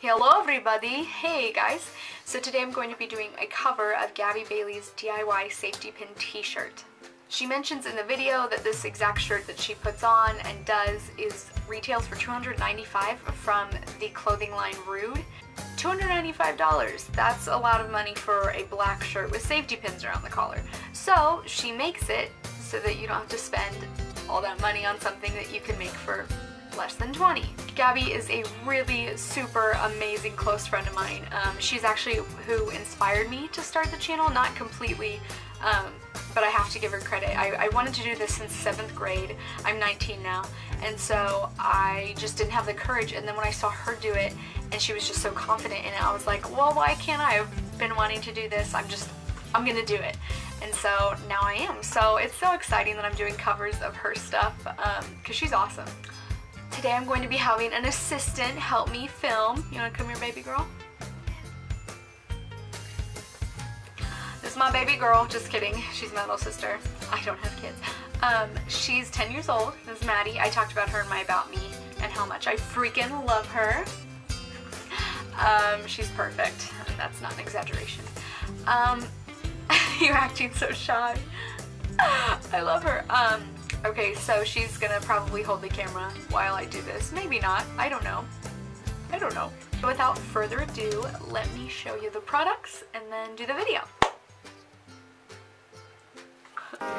Hello everybody, hey guys. So today I'm going to be doing a cover of Gabi Bailey's DIY safety pin t-shirt. She mentions in the video that this exact shirt that she puts on and does is retails for $295 from the clothing line Rhude. $295, that's a lot of money for a black shirt with safety pins around the collar. So she makes it so that you don't have to spend all that money on something that you can make for less than $20. Gabi is a really super amazing close friend of mine. She's actually who inspired me to start the channel, not completely, but I have to give her credit. I wanted to do this since 7th grade. I'm 19 now, and so I just didn't have the courage, and then when I saw her do it and she was just so confident in it, I was like, well, why can't I? I've been wanting to do this. I'm gonna do it. And so now I am. So it's so exciting that I'm doing covers of her stuff because she's awesome. Today I'm going to be having an assistant help me film. You wanna come here, baby girl? This is my baby girl, just kidding. She's my little sister. I don't have kids. She's 10 years old. This is Mattie. I talked about her in my About Me and how much I freaking love her. She's perfect, and that's not an exaggeration. You're acting so shy. I love her. Okay, so she's gonna probably hold the camera while I do this. Maybe not. I don't know. I don't know. Without further ado, let me show you the products and then do the video.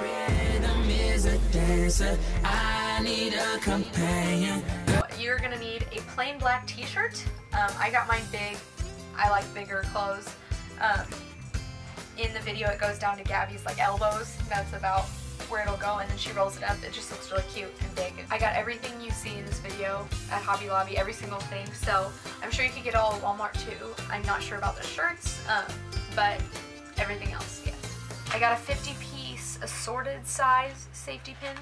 Rhythm is a dancer. I need a companion. You're gonna need a plain black t-shirt. I got mine big. I like bigger clothes. In the video it goes down to Gabi's like elbows. That's about where it'll go, and then she rolls it up. It just looks really cute and big. I got everything you see in this video at Hobby Lobby, every single thing, so I'm sure you could get all at Walmart too. I'm not sure about the shirts, but everything else, yeah. I got a 50-piece assorted size safety pin,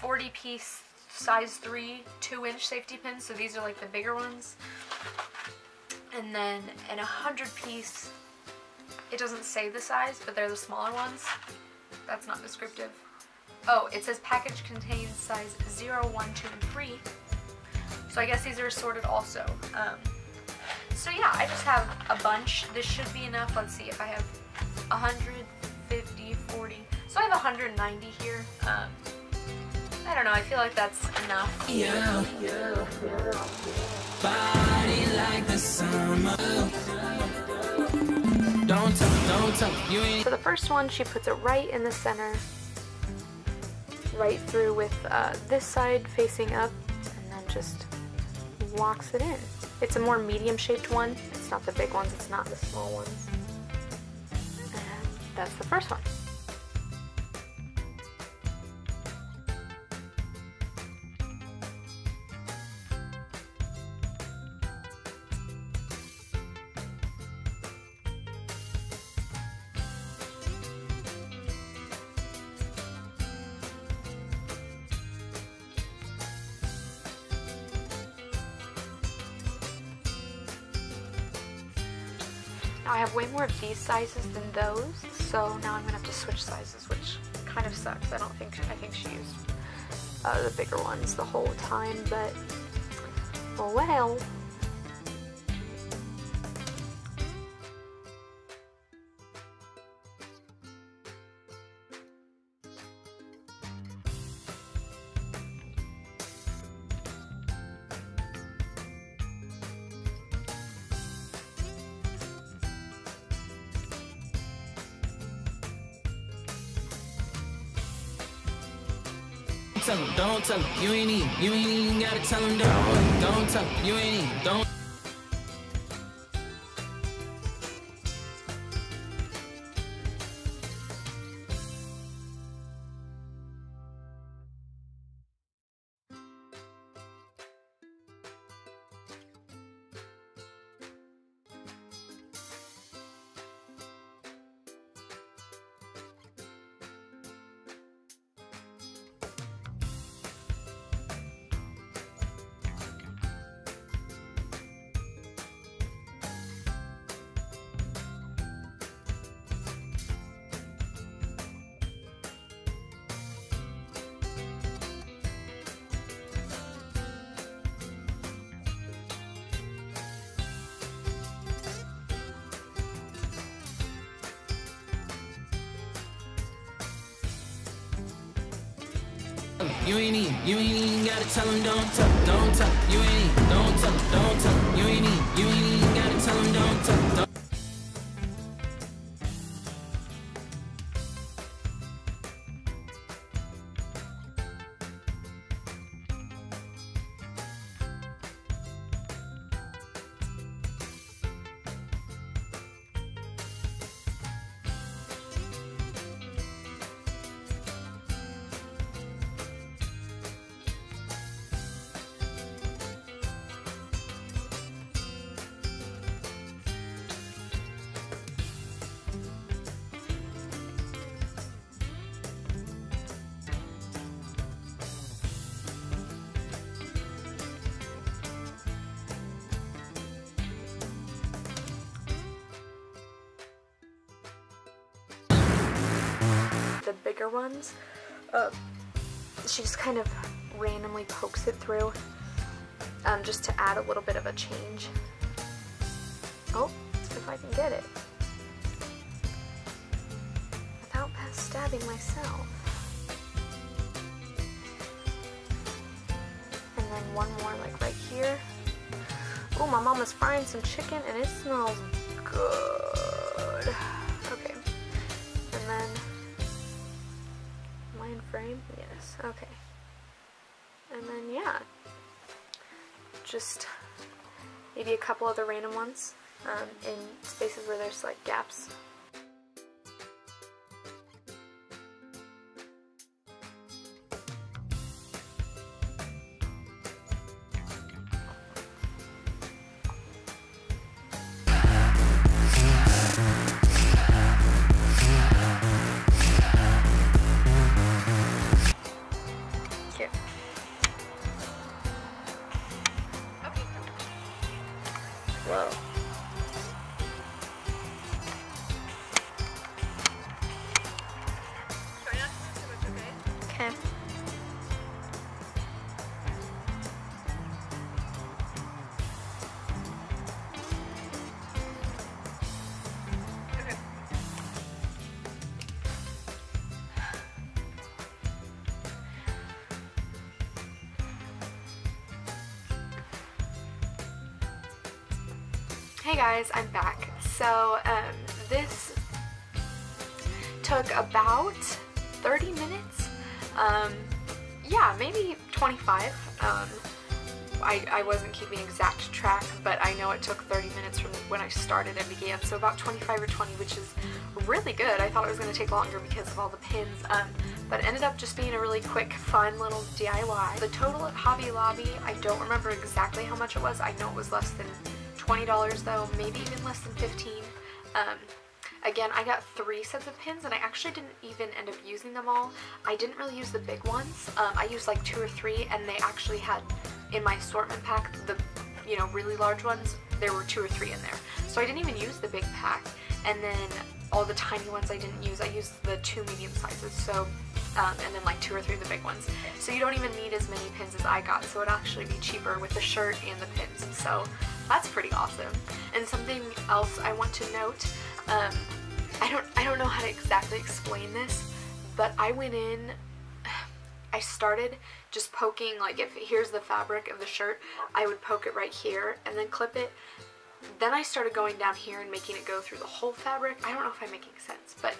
40-piece size 3 2-inch safety pins, so these are like the bigger ones, and then an 100-piece, it doesn't say the size, but they're the smaller ones. That's not descriptive. Oh, it says package contains size 0, 1, 2, and 3. So I guess these are assorted also. So yeah, I just have a bunch. This should be enough. Let's see if I have 150, 40. So I have 190 here. I don't know. I feel like that's enough. Yeah, yeah, yeah. Body like the summer. Don't talk, don't talk. You ain't. So the first one, she puts it right in the center, right through with this side facing up, and then just locks it in. It's a more medium-shaped one. It's not the big ones, it's not the small ones. And that's the first one. Now I have way more of these sizes than those, so now I'm gonna have to switch sizes, which kind of sucks. I think she used the bigger ones the whole time, but well. Tell him, don't tell him, you ain't even gotta tell him, don't tell him, don't. him, you ain't even gotta tell him don't tell, don't tell, you ain't even gotta tell him don't tell, don't. The bigger ones, she just kind of randomly pokes it through, just to add a little bit of a change. Oh, if I can get it. Without stabbing myself. And then one more like right here. Oh, my mama's frying some chicken and it smells good. Okay, and then frame? Yes. Okay. And then, yeah. Just maybe a couple other random ones in spaces where there's like gaps. Whoa. Try not to move too much, okay? Okay. Hey guys, I'm back. So this took about 30 minutes, yeah, maybe 25. I wasn't keeping exact track, but I know it took 30 minutes from when I started and began, so about 25 or 20, which is really good. I thought it was going to take longer because of all the pins, but it ended up just being a really quick, fun little DIY. The total at Hobby Lobby, I don't remember exactly how much it was. I know it was less than $20 though, maybe even less than 15. Again, I got 3 sets of pins and I actually didn't even end up using them all. I didn't really use the big ones. I used like 2 or 3, and they actually had in my assortment pack, the, you know, really large ones, there were 2 or 3 in there. So I didn't even use the big pack, and then all the tiny ones I didn't use. I used the 2 medium sizes, so and then like 2 or 3 of the big ones. So you don't even need as many pins as I got, so it'd actually be cheaper with the shirt and the pins. So that's pretty awesome. And something else I want to note, I don't know how to exactly explain this, but I went in, I started just poking, like if here's the fabric of the shirt, I would poke it right here and then clip it. Then I started going down here and making it go through the whole fabric. I don't know if I'm making sense, but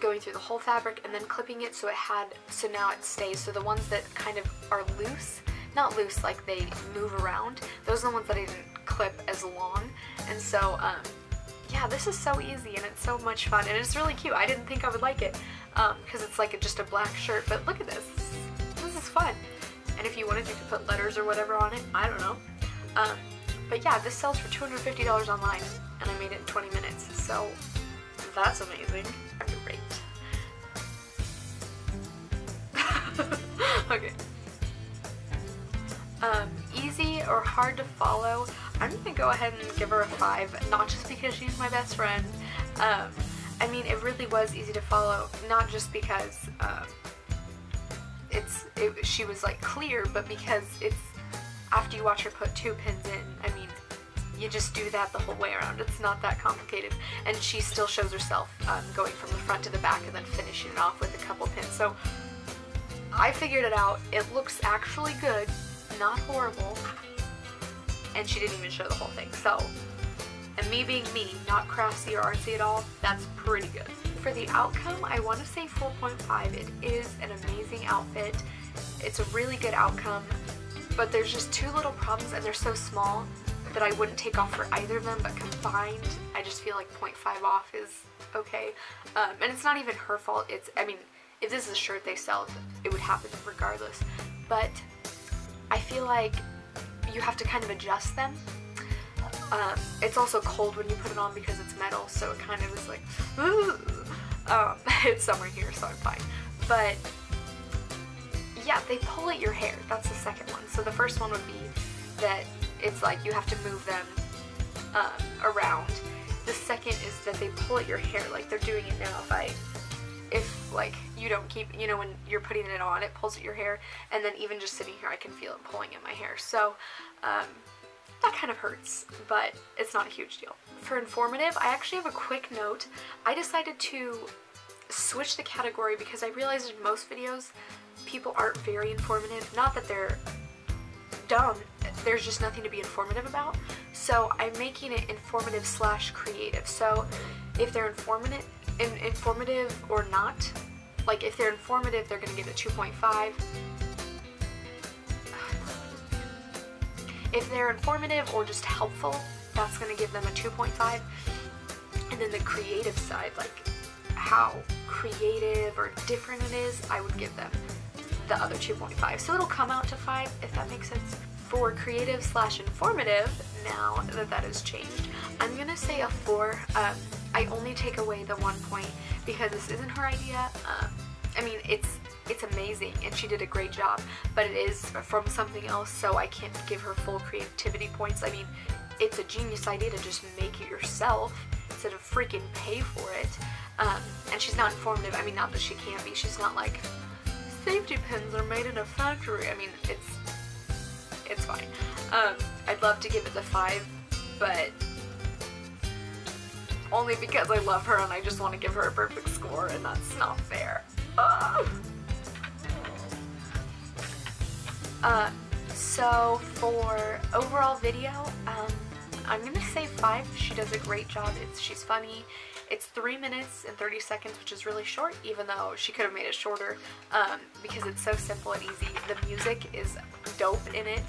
going through the whole fabric and then clipping it so it had, so now it stays. So the ones that kind of are loose, not loose, like they move around, those are the ones that I didn't clip as long. And so, yeah, this is so easy and it's so much fun and it's really cute. I didn't think I would like it because it's like just a black shirt, but look at this. This is fun. And if you wanted, you could put letters or whatever on it. I don't know. But yeah, this sells for $250 online and I made it in 20 minutes. So that's amazing. Great. Okay. Easy or hard to follow, I'm gonna go ahead and give her a 5, not just because she's my best friend. I mean, it really was easy to follow, not just because she was like clear, but because it's after you watch her put 2 pins in, I mean, you just do that the whole way around. It's not that complicated, and she still shows herself going from the front to the back and then finishing it off with a couple pins. So I figured it out. It looks actually good, not horrible. And she didn't even show the whole thing. So, and me being me, not craftsy or artsy at all, that's pretty good. For the outcome, I want to say 4.5. It is an amazing outfit. It's a really good outcome, but there's just two little problems, and they're so small that I wouldn't take off for either of them, but combined, I just feel like 0.5 off is okay. And it's not even her fault. It's, I mean, if this is a shirt they sell, it would happen regardless. But I feel like you have to kind of adjust them. It's also cold when you put it on because it's metal, so it kind of is like, ooh. It's summer here, so I'm fine. But yeah, they pull at your hair. That's the second one. So the first one would be that it's like you have to move them around. The second is that they pull at your hair, like they're doing it now. If like you don't keep, you know, when you're putting it on, it pulls at your hair. And then even just sitting here, I can feel it pulling at my hair. So that kind of hurts, but it's not a huge deal. For informative, I actually have a quick note. I decided to switch the category because I realized in most videos, people aren't very informative. Not that they're dumb, there's just nothing to be informative about. So I'm making it informative / creative. So if they're informative or not, like if they're informative, they're gonna get a 2.5. If they're informative or just helpful, that's gonna give them a 2.5. And then the creative side, like how creative or different it is, I would give them the other 2.5. So it'll come out to 5, if that makes sense. For creative / informative, now that that has changed, I'm gonna say a 4. I only take away the 1 point because this isn't her idea. I mean, it's amazing and she did a great job, but it is from something else, so I can't give her full creativity points. I mean, it's a genius idea to just make it yourself instead of freaking pay for it. And she's not informative. I mean, not that she can't be. She's not like, safety pins are made in a factory. I mean, it's fine. I'd love to give it the 5, but only because I love her and I just want to give her a perfect score, and that's not fair. So for overall video, I'm going to say 5. She does a great job. She's funny. It's 3 minutes and 30 seconds, which is really short, even though she could have made it shorter, because it's so simple and easy. The music is dope in it.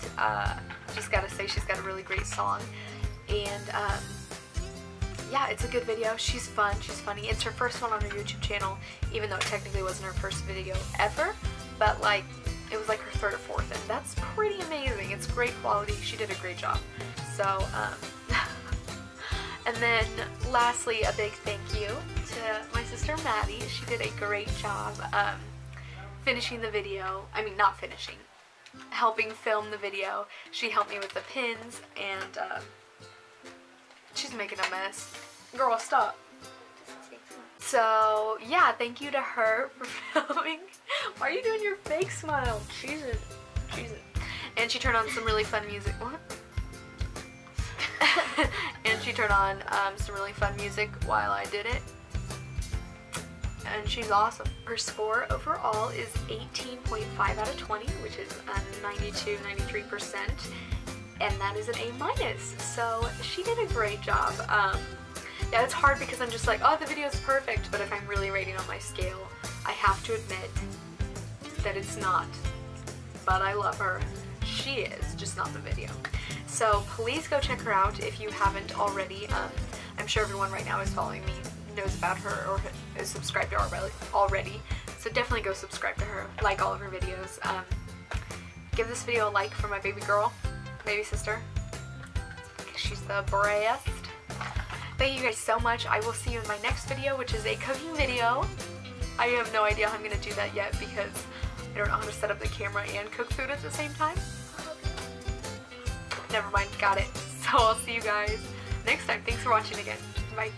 Just gotta say, she's got a really great song. And yeah, it's a good video. She's fun. She's funny. It's her first one on her YouTube channel, even though it technically wasn't her first video ever. But like, it was like her 3rd or 4th, and that's pretty amazing. It's great quality. She did a great job. So, and then lastly, a big thank you to my sister Mattie. She did a great job finishing the video. I mean, not finishing, helping film the video. She helped me with the pins, and she's making a mess. Girl, stop. So yeah, thank you to her for filming. Why are you doing your fake smile? Jesus, Jesus. And she turned on some really fun music. What? And she turned on some really fun music while I did it, and she's awesome. Her score overall is 18.5 out of 20, which is 92-93%, and that is an A-. So she did a great job. Yeah, it's hard because I'm just like, oh, the video's perfect, but if I'm really rating on my scale, I have to admit that it's not. But I love her. She is, just not the video. So please go check her out if you haven't already. I'm sure everyone right now is following me, knows about her, or is subscribed to her already. So definitely go subscribe to her, like all of her videos. Give this video a like for my baby girl, baby sister, because she's the best. Thank you guys so much. I will see you in my next video, which is a cooking video. I have no idea how I'm going to do that yet because I don't know how to set up the camera and cook food at the same time. Never mind, got it. So I'll see you guys next time. Thanks for watching again. Bye.